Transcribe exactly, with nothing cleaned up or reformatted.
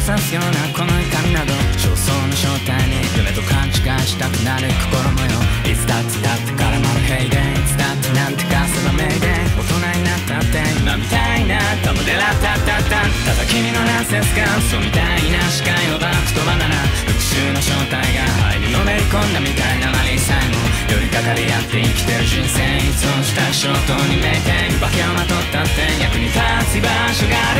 刺すようなこの痛みなど焦燥の正体に夢と勘違いしたくなる心もよ。いつだってだって絡まる平然、いつだってなんてか定めで大人になったって今みたいな玉でラッタッタッタン。ただ君のナンセンス感想みたいな視界のバクとバナナ、復讐の正体が肺にのめり込んだみたいなマリーさえも寄りかかり合って生きてる人生、依存した衝動に命定に化けをまとったって役に立つ居場所がある。